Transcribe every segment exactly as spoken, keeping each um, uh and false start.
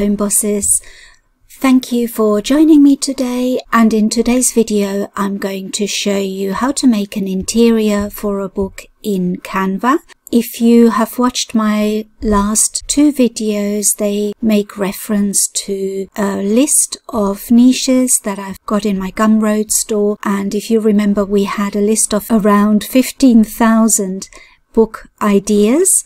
home bosses. Thank you for joining me today, and in today's video I'm going to show you how to make an interior for a book in Canva. If you have watched my last two videos, they make reference to a list of niches that I've got in my Gumroad store, and if you remember we had a list of around fifteen thousand book ideas,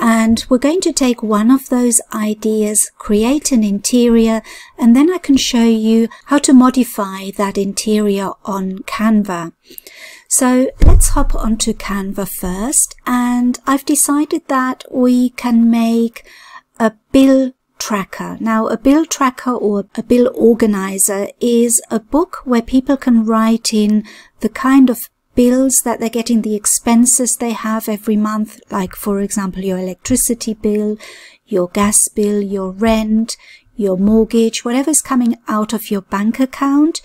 and we're going to take one of those ideas, create an interior, and then I can show you how to modify that interior on Canva. So let's hop onto Canva first, and I've decided that we can make a bill tracker. Now, a bill tracker or a bill organizer is a book where people can write in the kind of bills that they're getting, the expenses they have every month, like for example your electricity bill, your gas bill, your rent, your mortgage, whatever's coming out of your bank account.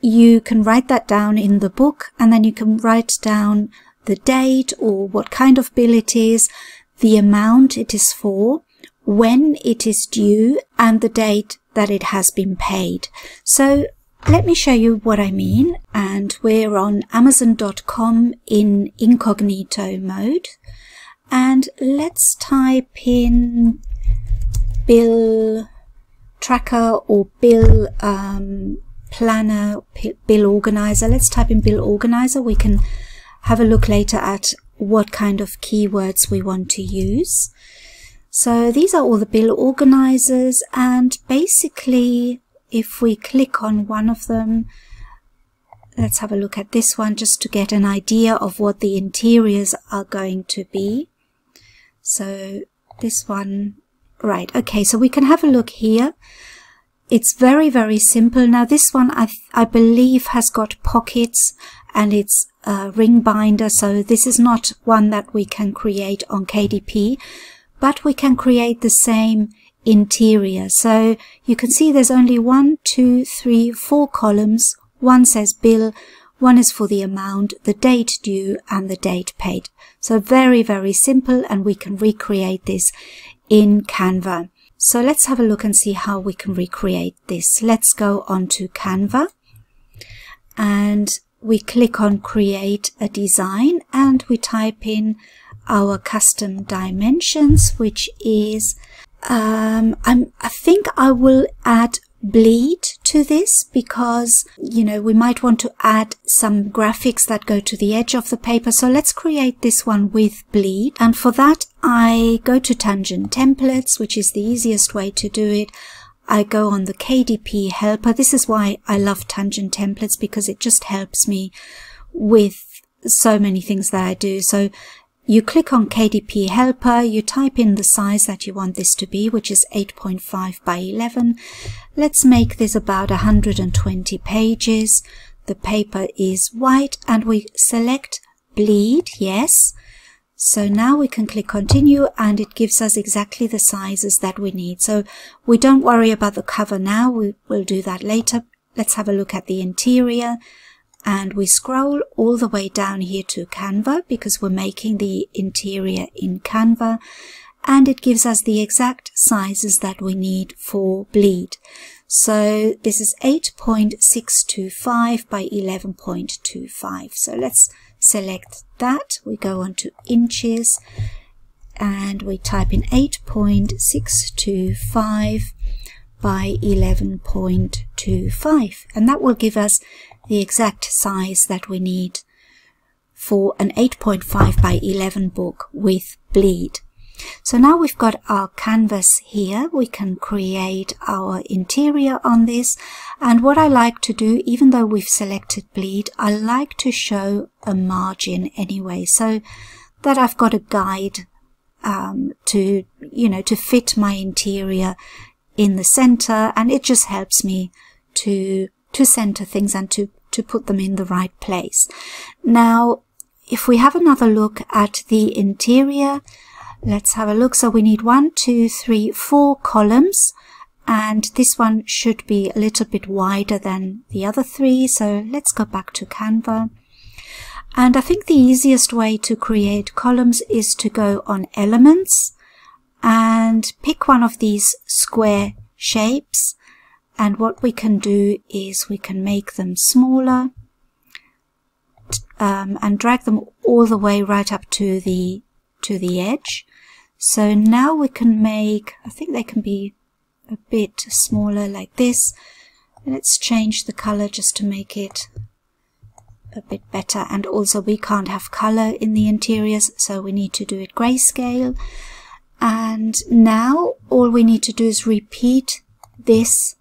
You can write that down in the book, and then you can write down the date or what kind of bill it is, the amount it is for, when it is due, and the date that it has been paid. So let me show you what I mean, and we're on amazon dot com in incognito mode, and let's type in bill tracker or bill um, planner, bill organizer. Let's type in bill organizer. We can have a look later at what kind of keywords we want to use. So these are all the bill organizers, and basically if we click on one of them, let's have a look at this one just to get an idea of what the interiors are going to be. So this one, right, okay, so we can have a look here. It's very, very simple. Now this one I, I believe has got pockets and it's a ring binder, so this is not one that we can create on K D P, but we can create the same interior. So you can see there's only one, two, three, four columns. One says bill, one is for the amount, the date due, and the date paid. So very, very simple, and we can recreate this in Canva. So let's have a look and see how we can recreate this. Let's go on to Canva, and we click on create a design, and we type in our custom dimensions, which is Um, I'm, I think I will add bleed to this because, you know, we might want to add some graphics that go to the edge of the paper. So let's create this one with bleed. And for that, I go to Tangent Templates, which is the easiest way to do it. I go on the K D P helper. This is why I love Tangent Templates, because it just helps me with so many things that I do. So you click on K D P helper, you type in the size that you want this to be, which is eight point five by eleven. Let's make this about one hundred twenty pages. The paper is white, and we select bleed, yes. So now we can click continue, and it gives us exactly the sizes that we need. So we don't worry about the cover now, we will do that later. Let's have a look at the interior. And we scroll all the way down here to Canva, because we're making the interior in Canva, and it gives us the exact sizes that we need for bleed. So this is eight point six two five by eleven point two five. So let's select that. We go on to inches, and we type in eight point six two five by eleven point two five, and that will give us the exact size that we need for an eight point five by eleven book with bleed. So now we've got our canvas here. We can create our interior on this. And what I like to do, even though we've selected bleed, I like to show a margin anyway, so that I've got a guide um, to, you know, to fit my interior in the center, and it just helps me to to center things and to, to put them in the right place. Now, if we have another look at the interior, let's have a look. So we need one, two, three, four columns, and this one should be a little bit wider than the other three. So let's go back to Canva. And I think the easiest way to create columns is to go on Elements and pick one of these square shapes, and what we can do is we can make them smaller um, and drag them all the way right up to the to the edge. So now we can make, I think they can be a bit smaller like this. Let's change the color just to make it a bit better, and also we can't have color in the interiors, so we need to do it grayscale. And now all we need to do is repeat this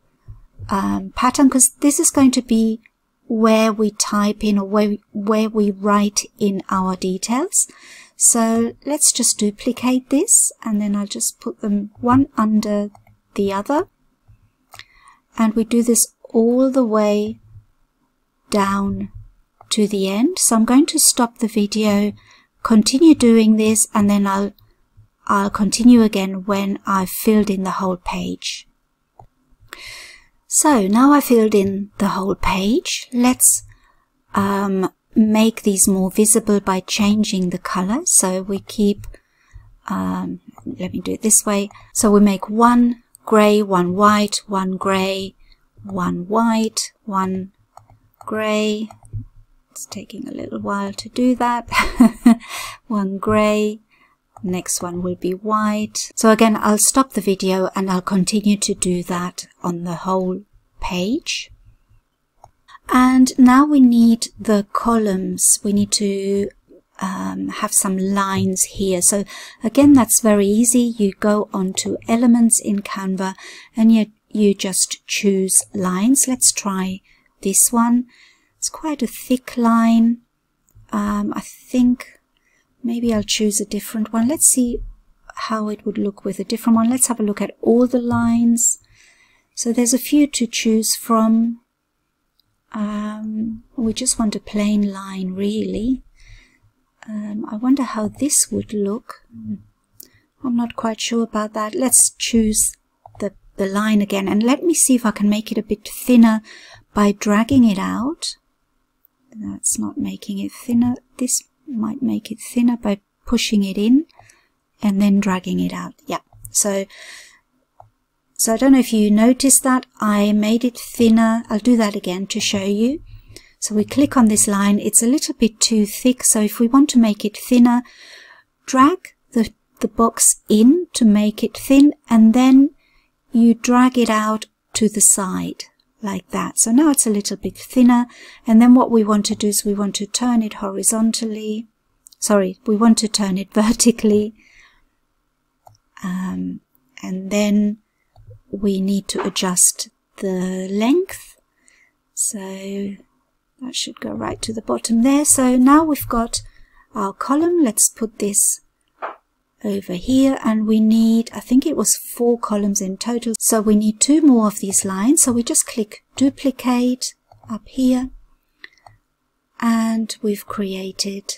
um, pattern, because this is going to be where we type in, or where we, where we write in our details. So let's just duplicate this, and then I'll just put them one under the other, and we do this all the way down to the end. So I'm going to stop the video, continue doing this, and then I'll I'll continue again when I've filled in the whole page. So now I filled in the whole page. Let's um, make these more visible by changing the color. So we keep, um, let me do it this way. So we make one gray, one white, one gray, one white, one gray. It's taking a little while to do that. One gray, next one will be white. So again, I'll stop the video and I'll continue to do that on the whole page. And now we need the columns. We need to um, have some lines here. So again, that's very easy. You go onto Elements in Canva and you, you just choose lines. Let's try this one. It's quite a thick line. Um, I think maybe I'll choose a different one. Let's see how it would look with a different one. Let's have a look at all the lines. So there's a few to choose from. Um, we just want a plain line, really. Um, I wonder how this would look. I'm not quite sure about that. Let's choose the, the line again, and let me see if I can make it a bit thinner by dragging it out. That's not making it thinner. This might make it thinner by pushing it in and then dragging it out. Yeah. So, so I don't know if you noticed that I made it thinner. I'll do that again to show you. So we click on this line. It's a little bit too thick. So if we want to make it thinner, drag the, the box in to make it thin, and then you drag it out to the side. Like that. So now it's a little bit thinner, and then what we want to do is we want to turn it horizontally. Sorry, we want to turn it vertically. Um, and then we need to adjust the length. So that should go right to the bottom there. So now we've got our column. Let's put this over here, and we need, I think it was four columns in total, so we need two more of these lines. So we just click duplicate up here, and we've created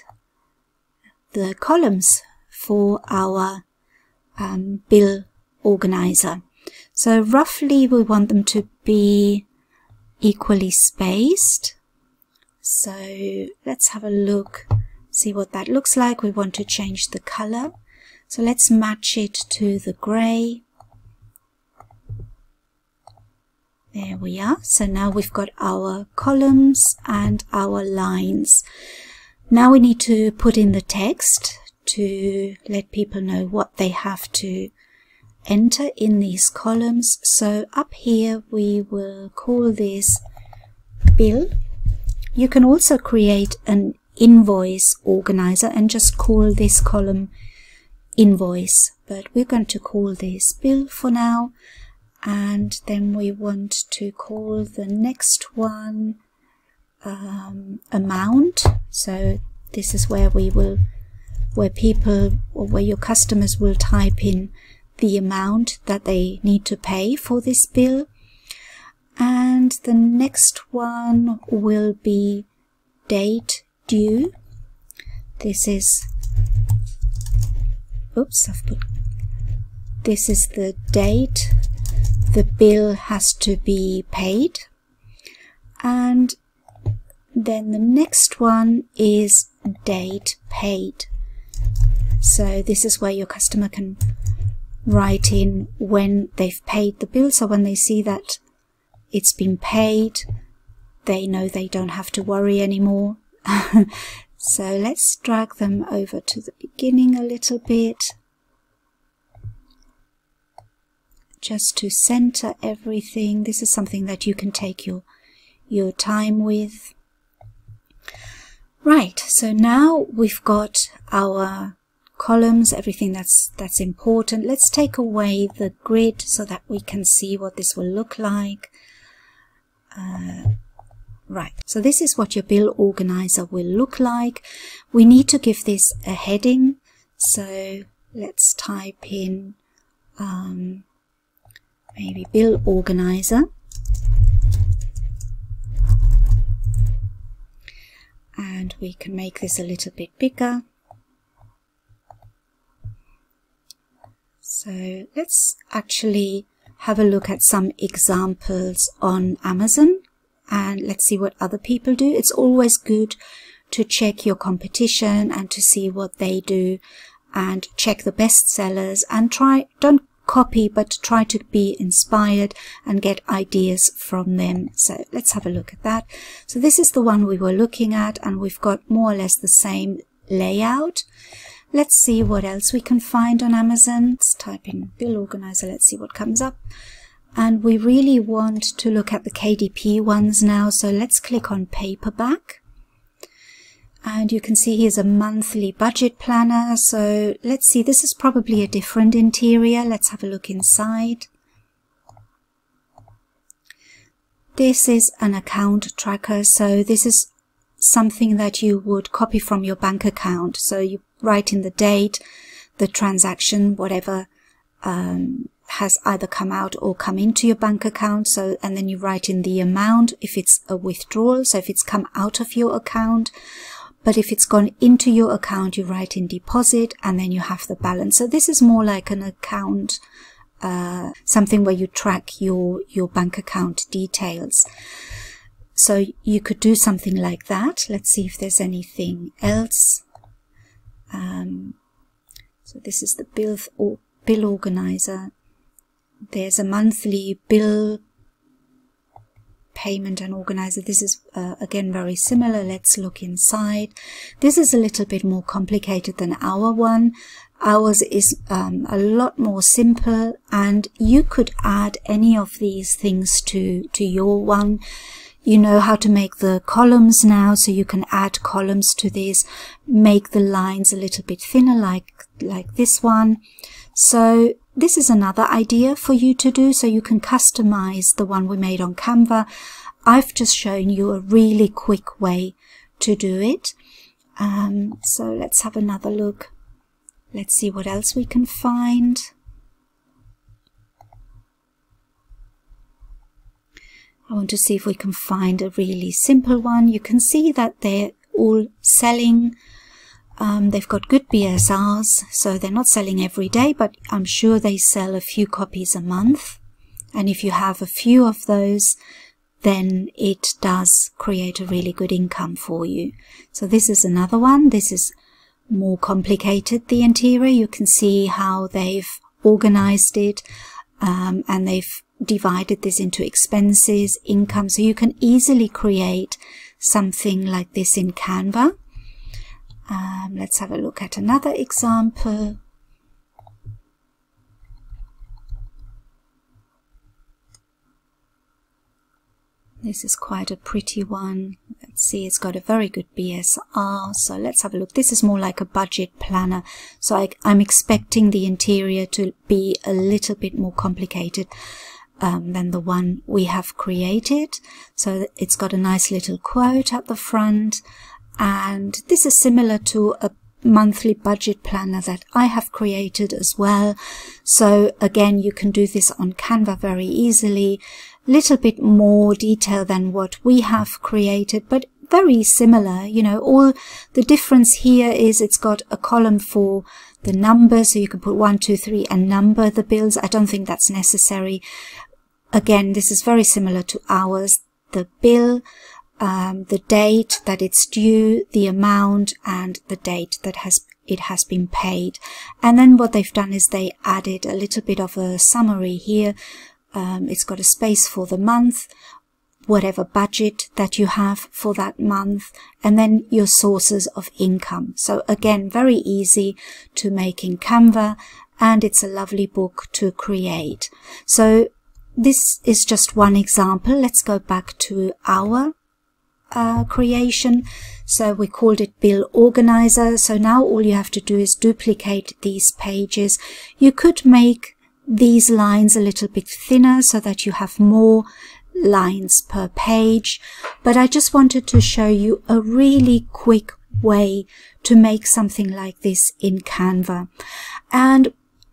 the columns for our um, bill organizer. So roughly we want them to be equally spaced, so let's have a look, see what that looks like. We want to change the color. So let's match it to the grey. There we are. So now we've got our columns and our lines. Now we need to put in the text to let people know what they have to enter in these columns. So up here we will call this bill. You can also create an invoice organizer and just call this column invoice, but we're going to call this bill for now, and then we want to call the next one um, amount. So this is where we will, where people or where your customers will type in the amount that they need to pay for this bill. And the next one will be date due. This is Oops, I've put, this is the date the bill has to be paid. And then the next one is date paid. So this is where your customer can write in when they've paid the bill, so when they see that it's been paid, they know they don't have to worry anymore. So let's drag them over to the beginning a little bit, just to center everything. This is something that you can take your your time with. Right, so now we've got our columns, everything that's that's important. Let's take away the grid so that we can see what this will look like. Uh, right, so this is what your bill organizer will look like. We need to give this a heading, so let's type in um, maybe bill organizer, and we can make this a little bit bigger. So let's actually have a look at some examples on Amazon, and let's see what other people do. It's always good to check your competition and to see what they do, and check the best sellers, and try, don't copy, but try to be inspired and get ideas from them. So let's have a look at that. So this is the one we were looking at, and we've got more or less the same layout. Let's see what else we can find on Amazon. Let's type in bill organizer, let's see what comes up. And we really want to look at the K D P ones now, so let's click on paperback. And you can see here's a monthly budget planner. So let's see, this is probably a different interior. Let's have a look inside. This is an account tracker. So this is something that you would copy from your bank account. So you write in the date, the transaction, whatever um, has either come out or come into your bank account. So, and then you write in the amount if it's a withdrawal. So if it's come out of your account. But if it's gone into your account, you write in deposit, and then you have the balance. So this is more like an account, uh, something where you track your, your bank account details. So you could do something like that. Let's see if there's anything else. Um, so this is the bill, or bill organizer. There's a monthly bill payment and organizer. This is uh, again very similar. Let's look inside. This is a little bit more complicated than our one. Ours is um, a lot more simple, and you could add any of these things to to your one. You know how to make the columns now, so you can add columns to this, make the lines a little bit thinner like like this one. So this is another idea for you to do, so you can customize the one we made on Canva. I've just shown you a really quick way to do it. Um, so let's have another look. Let's see what else we can find. I want to see if we can find a really simple one. You can see that they're all selling. Um, they've got good B S Rs, so they're not selling every day, but I'm sure they sell a few copies a month. And if you have a few of those, then it does create a really good income for you. So this is another one. This is more complicated, the interior. You can see how they've organized it, um, and they've divided this into expenses, income. So you can easily create something like this in Canva. Um, let's have a look at another example. This is quite a pretty one. Let's see, it's got a very good B S R. So let's have a look. This is more like a budget planner. So I, I'm expecting the interior to be a little bit more complicated um, than the one we have created. So it's got a nice little quote at the front. And this is similar to a monthly budget planner that I have created as well. So again, you can do this on Canva very easily. Little bit more detail than what we have created, but very similar. You know, all the difference here is it's got a column for the number, so you can put one, two, three and number the bills. I don't think that's necessary. Again, this is very similar to ours. The bill um, the date that it's due, the amount, and the date that has it has been paid. And then what they've done is they added a little bit of a summary here. Um, it's got a space for the month, whatever budget that you have for that month, and then your sources of income. So again, very easy to make in Canva, and it's a lovely book to create. So this is just one example. Let's go back to our uh, creation. So we called it Bill Organizer. So now all you have to do is duplicate these pages. You could make these lines a little bit thinner so that you have more lines per page, but I just wanted to show you a really quick way to make something like this in Canva. And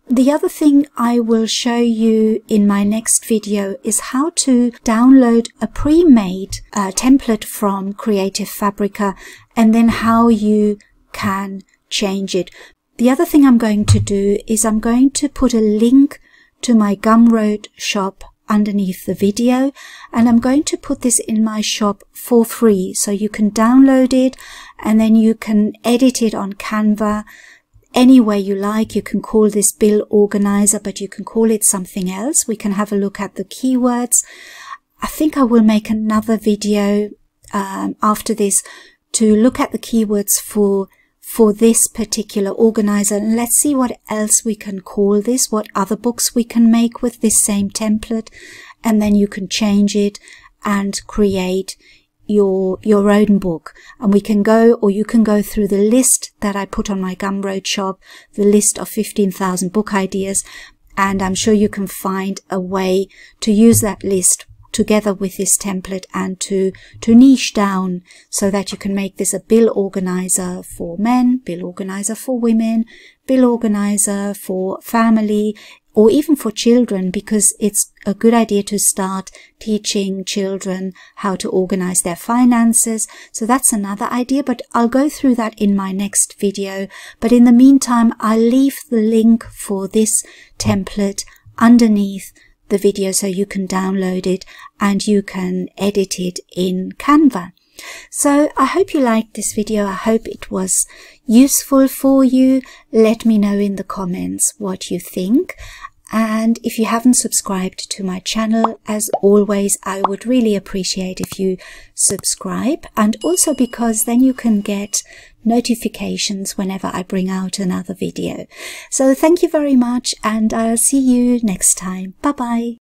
the other thing I will show you in my next video is how to download a pre-made uh, template from Creative Fabrica, and then how you can change it. The other thing I'm going to do is I'm going to put a link to my Gumroad shop underneath the video, and I'm going to put this in my shop for free, so you can download it and then you can edit it on Canva any way you like. You can call this Bill Organizer, but you can call it something else. We can have a look at the keywords. I think I will make another video um, after this to look at the keywords for for this particular organizer, and let's see what else we can call this, what other books we can make with this same template, and then you can change it and create your your own book. And we can go, or you can go through the list that I put on my Gumroad shop, the list of fifteen thousand book ideas, and I'm sure you can find a way to use that list together with this template and to to niche down so that you can make this a bill organizer for men, bill organizer for women, bill organizer for family, or even for children, because it's a good idea to start teaching children how to organize their finances. So that's another idea, but I'll go through that in my next video. But in the meantime, I'll leave the link for this template underneath the video, so you can download it and you can edit it in Canva. So I hope you liked this video. I hope it was useful for you. Let me know in the comments what you think. And if you haven't subscribed to my channel, as always, I would really appreciate if you subscribe, and also because then you can get notifications whenever I bring out another video. So thank you very much, and I'll see you next time. Bye bye.